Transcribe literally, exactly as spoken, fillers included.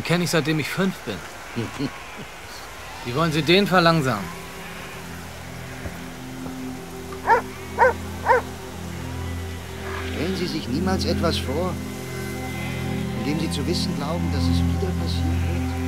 Den kenne ich, seitdem ich fünf bin. Wie wollen Sie den verlangsamen? Stellen Sie sich niemals etwas vor, in dem Sie zu wissen glauben, dass es wieder passieren wird?